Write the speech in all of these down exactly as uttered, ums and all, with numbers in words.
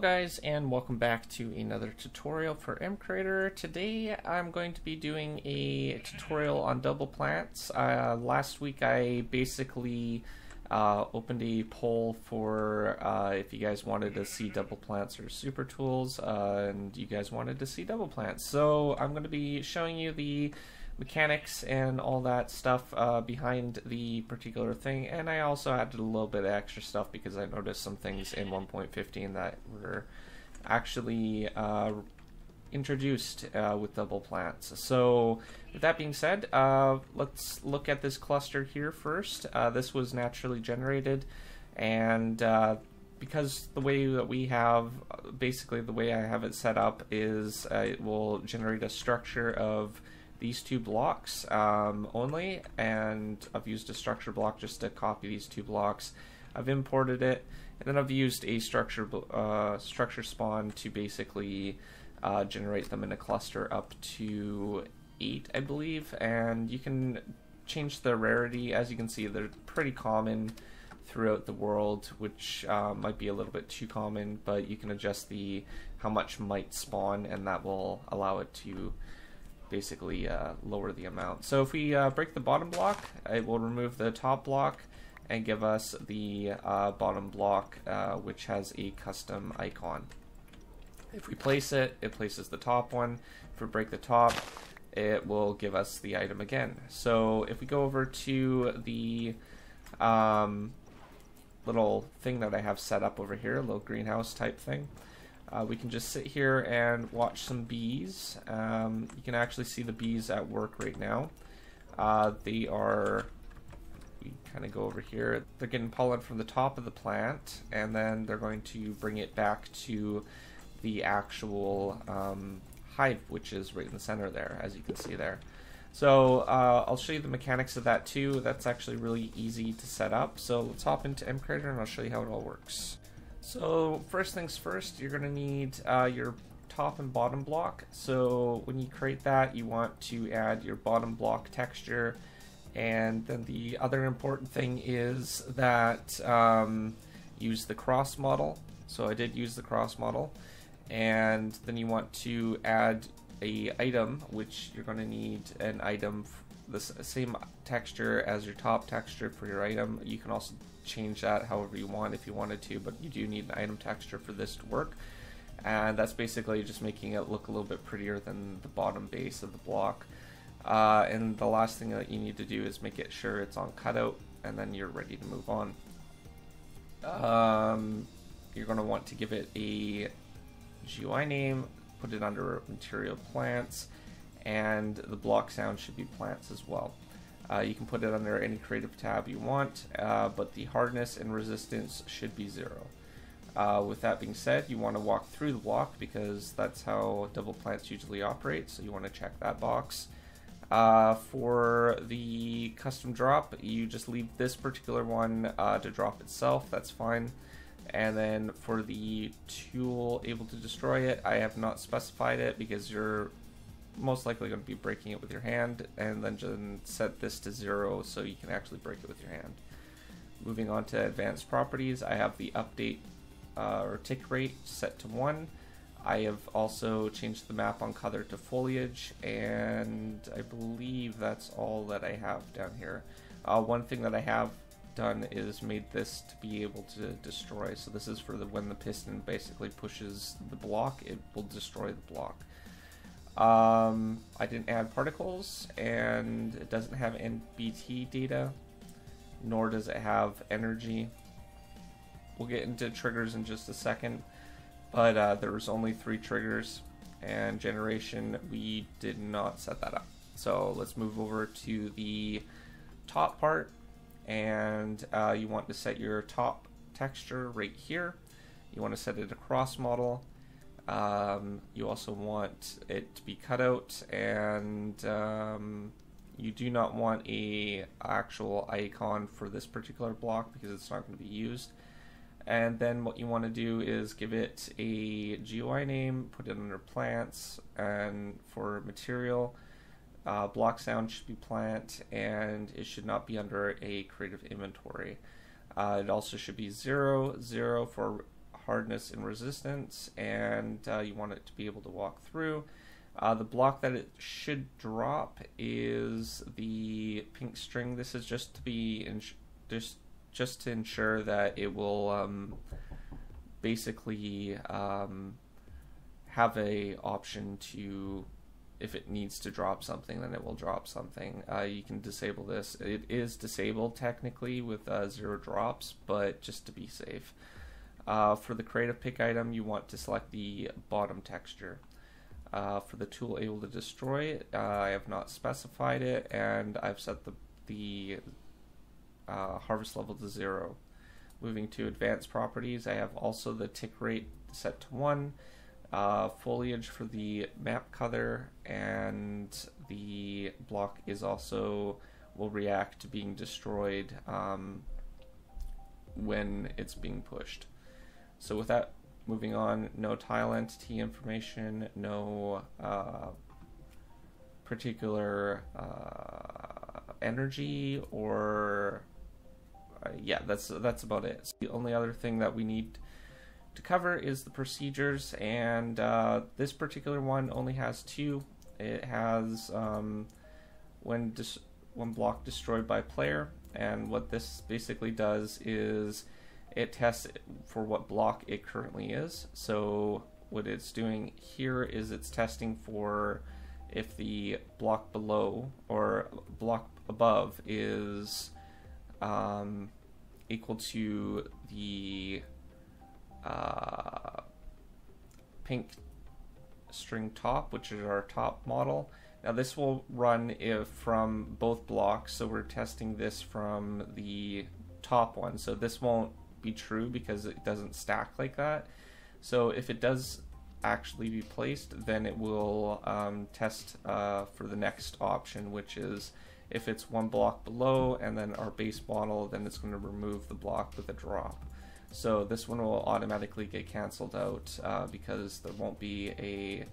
Hello guys, and welcome back to another tutorial for MCreator. Today I'm going to be doing a tutorial on double plants. Uh, last week I basically uh, opened a poll for uh, if you guys wanted to see double plants or super tools, uh, and you guys wanted to see double plants. So I'm going to be showing you the mechanics and all that stuff uh, behind the particular thing, and I also added a little bit of extra stuff because I noticed some things in one point fifteen that were actually uh, introduced uh, with double plants. So with that being said, uh, let's look at this cluster here first. Uh, this was naturally generated, and uh, because the way that we have, basically the way I have it set up is uh, it will generate a structure of these two blocks um, only, and I've used a structure block just to copy these two blocks. I've imported it, and then I've used a structure uh, structure spawn to basically uh, generate them in a cluster up to eight, I believe. And you can change the rarity. As you can see, they're pretty common throughout the world, which uh, might be a little bit too common, but you can adjust the how much might spawn, and that will allow it to basically uh, lower the amount. So if we uh, break the bottom block, it will remove the top block and give us the uh, bottom block, uh, which has a custom icon. If we place it, it places the top one. If we break the top, it will give us the item again. So if we go over to the um, little thing that I have set up over here, a little greenhouse type thing, Uh, we can just sit here and watch some bees. Um, you can actually see the bees at work right now. Uh, they are, we kind of go over here, they're getting pollen from the top of the plant, and then they're going to bring it back to the actual um, hive, which is right in the center there, as you can see there. So uh, I'll show you the mechanics of that too. That's actually really easy to set up. So let's hop into MCreator and I'll show you how it all works. So first things first, you're going to need uh, your top and bottom block. So when you create that, you want to add your bottom block texture. And then the other important thing is that um, use the cross model. So I did use the cross model. And then you want to add a item, which you're going to need an item, the same texture as your top texture for your item. You can also change that however you want if you wanted to, but you do need an item texture for this to work, and that's basically just making it look a little bit prettier than the bottom base of the block. Uh, and the last thing that you need to do is make it sure it's on cutout, and then you're ready to move on. Um, you're going to want to give it a G U I name, put it under material plants, and the block sound should be plants as well. Uh, you can put it under any creative tab you want, uh, but the hardness and resistance should be zero. Uh, with that being said, you want to walk through the block because that's how double plants usually operate, so you want to check that box. Uh, for the custom drop, you just leave this particular one uh, to drop itself, that's fine. And then for the tool able to destroy it, I have not specified it because you're most likely going to be breaking it with your hand, and then just set this to zero so you can actually break it with your hand. Moving on to advanced properties, I have the update uh, or tick rate set to one. I have also changed the map on color to foliage, and I believe that's all that I have down here. Uh, one thing that I have done is made this to be able to destroy, so this is for the when the piston basically pushes the block, it will destroy the block. Um, I didn't add particles, and it doesn't have N B T data, nor does it have energy. We'll get into triggers in just a second, but uh, there was only three triggers, and generation, we did not set that up. So let's move over to the top part, and uh, you want to set your top texture right here. You want to set it a cross model. Um, you also want it to be cut out, and um, you do not want a actual icon for this particular block because it's not going to be used. And then what you want to do is give it a G U I name, put it under plants, and for material, uh, block sound should be plant, and it should not be under a creative inventory. Uh, it also should be zero, zero for hardness and resistance, and uh, you want it to be able to walk through. Uh, the block that it should drop is the pink string. This is just to be in just just to ensure that it will um, basically um, have a option to, if it needs to drop something, then it will drop something. Uh, you can disable this. It is disabled technically with uh, zero drops, but just to be safe. Uh, for the creative pick item, you want to select the bottom texture. Uh, for the tool able to destroy, uh, I have not specified it, and I've set the, the uh, harvest level to zero. Moving to advanced properties, I have also the tick rate set to one, uh, foliage for the map color, and the block is also will react to being destroyed um, when it's being pushed. So with that, moving on, no tile entity information, no uh, particular uh, energy, or uh, yeah, that's that's about it. So the only other thing that we need to cover is the procedures, and uh, this particular one only has two. It has um, when dis when block destroyed by player, and what this basically does is it tests for what block it currently is. So what it's doing here is it's testing for if the block below or block above is um, equal to the uh, pink string top, which is our top model. Now this will run if from both blocks, so we're testing this from the top one, so this won't be true because it doesn't stack like that. So if it does actually be placed, then it will um, test uh, for the next option, which is if it's one block below and then our base model, then it's going to remove the block with a drop. So this one will automatically get cancelled out uh, because there won't be a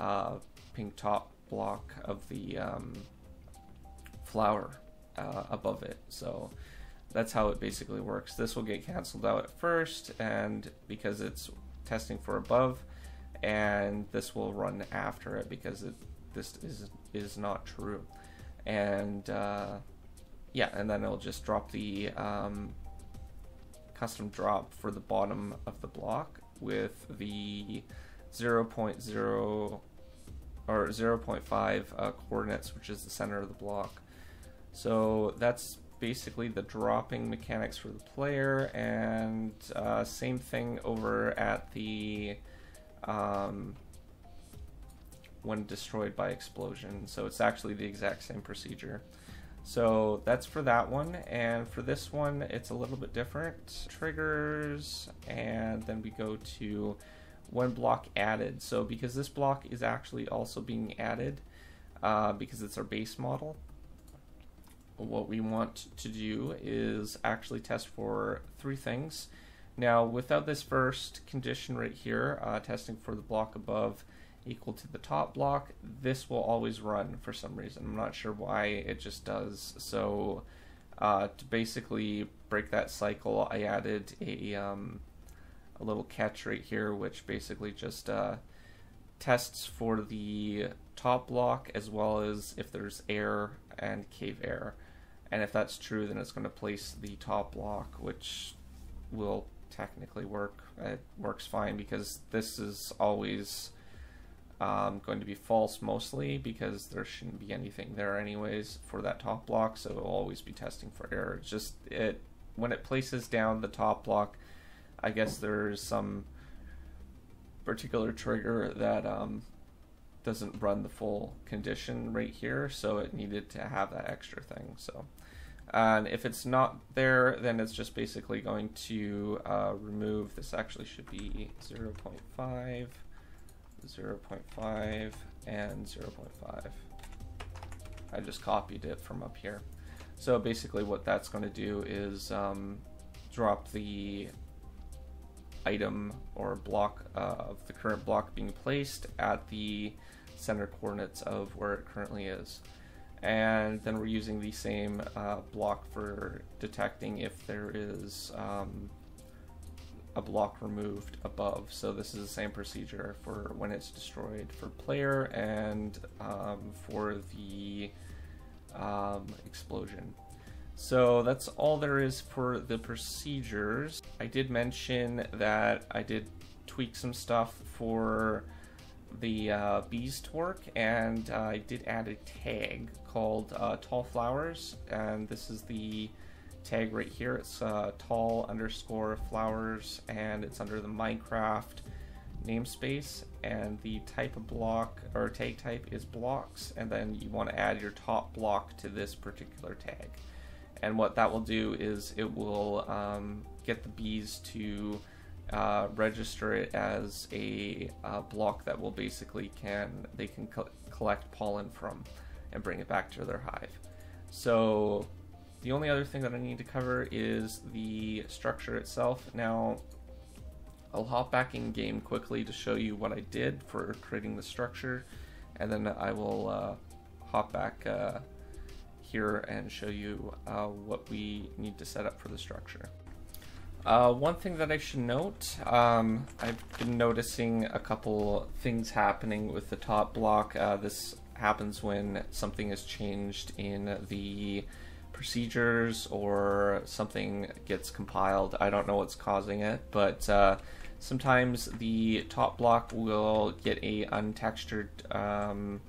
uh, pink top block of the um, flower uh, above it. So that's how it basically works. This will get canceled out at first, and because it's testing for above, and this will run after it because it, this is is not true. And uh, yeah, and then it'll just drop the um, custom drop for the bottom of the block with the zero point zero or zero point five uh, coordinates, which is the center of the block. So that's basically the dropping mechanics for the player, and uh, same thing over at the um, when destroyed by explosion. So it's actually the exact same procedure. So that's for that one, and for this one it's a little bit different. Triggers, and then we go to when block added. So because this block is actually also being added uh, because it's our base model, what we want to do is actually test for three things. Now, without this first condition right here, uh, testing for the block above equal to the top block, this will always run for some reason. I'm not sure why, it just does. So uh, to basically break that cycle, I added a, um, a little catch right here, which basically just uh, tests for the top block as well as if there's air and cave air. And if that's true, then it's going to place the top block, which will technically work. It works fine because this is always um, going to be false mostly because there shouldn't be anything there anyways for that top block, so it'll always be testing for error. It's just it when it places down the top block, I guess there's some particular trigger that um, doesn't run the full condition right here, so it needed to have that extra thing. So, and if it's not there, then it's just basically going to uh, remove. This actually should be zero point five, zero point five, and zero point five. I just copied it from up here. So basically what that's going to do is um, drop the item or block uh, of the current block being placed at the center coordinates of where it currently is. And then we're using the same uh, block for detecting if there is um, a block removed above. So this is the same procedure for when it's destroyed for player and um, for the um, explosion. So that's all there is for the procedures. I did mention that I did tweak some stuff for the uh, bees to work, and uh, I did add a tag called uh, tall flowers, and this is the tag right here. It's uh, tall underscore flowers, and it's under the Minecraft namespace, and the type of block or tag type is blocks, and then you want to add your top block to this particular tag. And what that will do is it will um, get the bees to Uh, register it as a uh, block that will basically can they can co collect pollen from and bring it back to their hive. So the only other thing that I need to cover is the structure itself. Now I'll hop back in game quickly to show you what I did for creating the structure, and then I will uh, hop back uh, here and show you uh, what we need to set up for the structure. Uh, one thing that I should note, um, I've been noticing a couple things happening with the top block. Uh, this happens when something is changed in the procedures or something gets compiled. I don't know what's causing it, but uh, sometimes the top block will get a untextured um,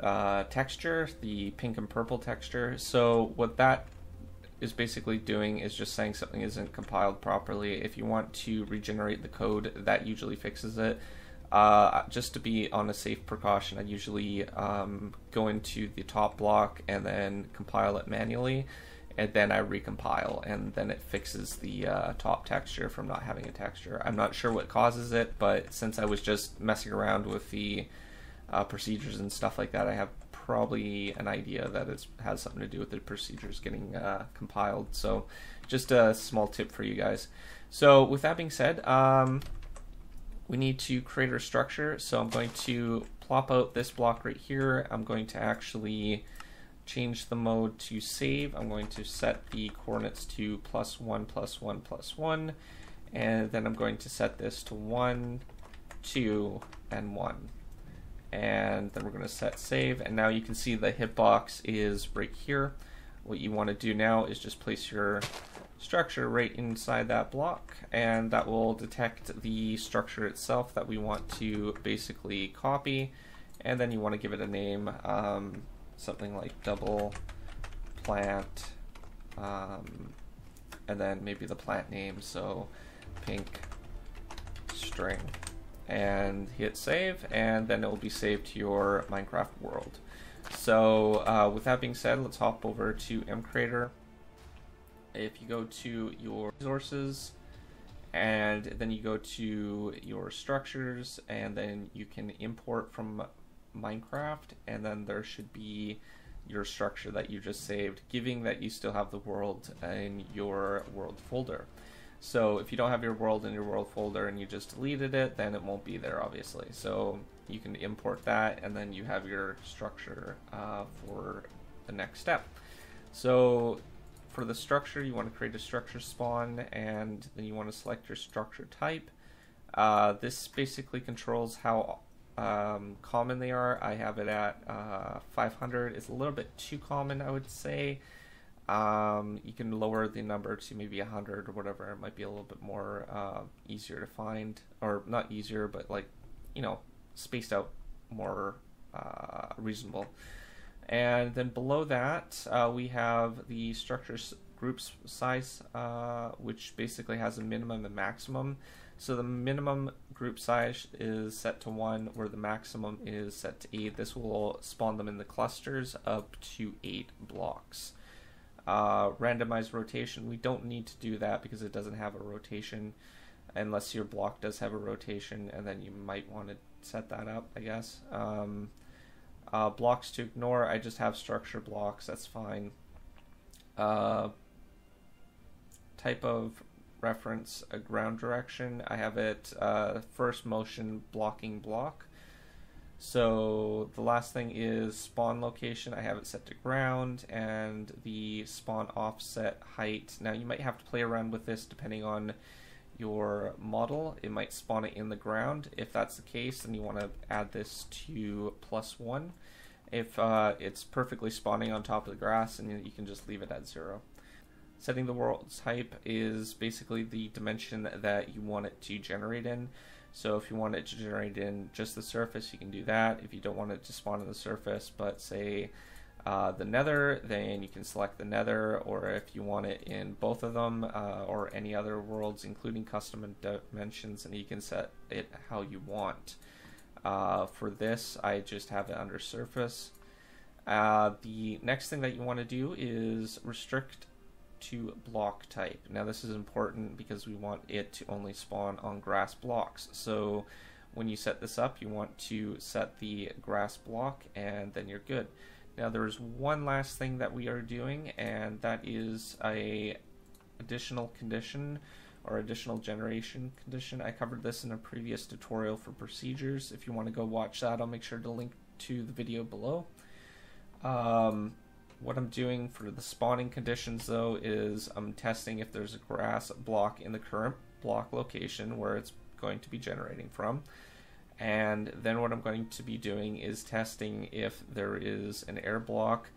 uh, texture, the pink and purple texture. So what that is basically doing is just saying something isn't compiled properly. If you want to regenerate the code, that usually fixes it. Uh, just to be on a safe precaution, I usually um, go into the top block and then compile it manually, and then I recompile, and then it fixes the uh, top texture from not having a texture. I'm not sure what causes it, but since I was just messing around with the uh, procedures and stuff like that, I have probably an idea that it has something to do with the procedures getting uh, compiled. So just a small tip for you guys. So with that being said, um, we need to create our structure. So I'm going to plop out this block right here. I'm going to actually change the mode to save. I'm going to set the coordinates to plus one, plus one, plus one. And then I'm going to set this to one, two, and one. And then we're going to set save, and now you can see the hitbox is right here. What you want to do now is just place your structure right inside that block, and that will detect the structure itself that we want to basically copy, and then you want to give it a name, um, something like double plant, um, and then maybe the plant name, so pink string. And hit save, and then it will be saved to your Minecraft world. So uh, with that being said, let's hop over to MCreator. If you go to your resources, and then you go to your structures, and then you can import from Minecraft, and then there should be your structure that you just saved, giving that you still have the world in your world folder. So if you don't have your world in your world folder and you just deleted it, then it won't be there, obviously. So you can import that, and then you have your structure uh, for the next step. So for the structure, you want to create a structure spawn, and then you want to select your structure type. Uh, this basically controls how um, common they are. I have it at uh, five hundred. It's a little bit too common, I would say. Um, you can lower the number to maybe one hundred or whatever. It might be a little bit more uh, easier to find, or not easier, but like, you know, spaced out more uh, reasonable. And then below that, uh, we have the structure group size, uh, which basically has a minimum and maximum. So the minimum group size is set to one, where the maximum is set to eight. This will spawn them in the clusters up to eight blocks. Uh, randomized rotation, we don't need to do that because it doesn't have a rotation, unless your block does have a rotation, and then you might want to set that up, I guess. Um, uh, blocks to ignore, I just have structure blocks, that's fine. Uh, type of reference, a ground direction, I have it uh, first motion blocking block. So the last thing is spawn location. I have it set to ground, and the spawn offset height. Now you might have to play around with this depending on your model, it might spawn it in the ground. If that's the case, then you want to add this to plus one. If uh, it's perfectly spawning on top of the grass, and you can just leave it at zero. Setting the world type is basically the dimension that you want it to generate in. So if you want it to generate in just the surface, you can do that. If you don't want it to spawn on the surface, but say uh, the nether, then you can select the nether, or if you want it in both of them, uh, or any other worlds, including custom dimensions, and you can set it how you want. Uh, for this, I just have it under surface. Uh, the next thing that you want to do is restrict to block type. Now this is important because we want it to only spawn on grass blocks. So when you set this up, you want to set the grass block, and then you're good. Now there's one last thing that we are doing, and that is a additional condition or additional generation condition. I covered this in a previous tutorial for procedures. If you want to go watch that, I'll make sure to link to the video below. Um, What I'm doing for the spawning conditions though is I'm testing if there's a grass block in the current block location where it's going to be generating from. And then what I'm going to be doing is testing if there is an air block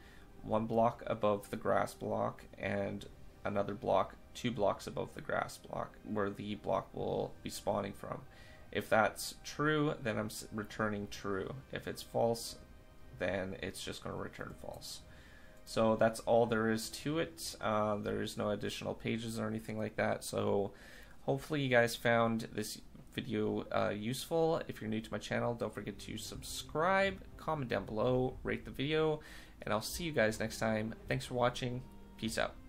one block above the grass block and another block two blocks above the grass block where the block will be spawning from. If that's true, then I'm returning true. If it's false, then it's just going to return false. So that's all there is to it. Uh, there's no additional pages or anything like that. So hopefully you guys found this video uh, useful. If you're new to my channel, don't forget to subscribe, comment down below, rate the video, and I'll see you guys next time. Thanks for watching. Peace out.